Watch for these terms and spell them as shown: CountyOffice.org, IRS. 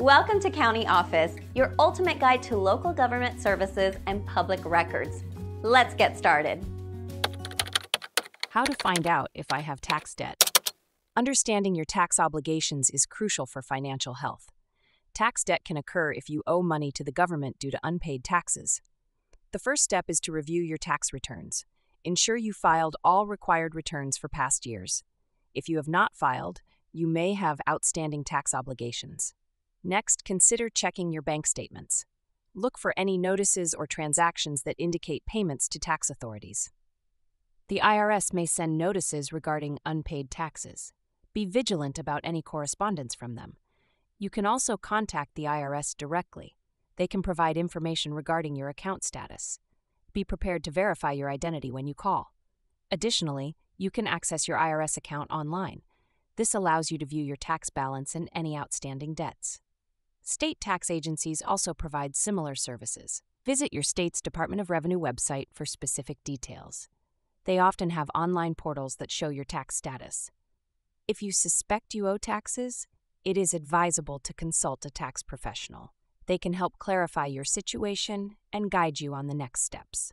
Welcome to County Office, your ultimate guide to local government services and public records. Let's get started. How to find out if I have tax debt. Understanding your tax obligations is crucial for financial health. Tax debt can occur if you owe money to the government due to unpaid taxes. The first step is to review your tax returns. Ensure you filed all required returns for past years. If you have not filed, you may have outstanding tax obligations. Next, consider checking your bank statements. Look for any notices or transactions that indicate payments to tax authorities. The IRS may send notices regarding unpaid taxes. Be vigilant about any correspondence from them. You can also contact the IRS directly. They can provide information regarding your account status. Be prepared to verify your identity when you call. Additionally, you can access your IRS account online. This allows you to view your tax balance and any outstanding debts. State tax agencies also provide similar services. Visit your state's Department of Revenue website for specific details. They often have online portals that show your tax status. If you suspect you owe taxes, it is advisable to consult a tax professional. They can help clarify your situation and guide you on the next steps.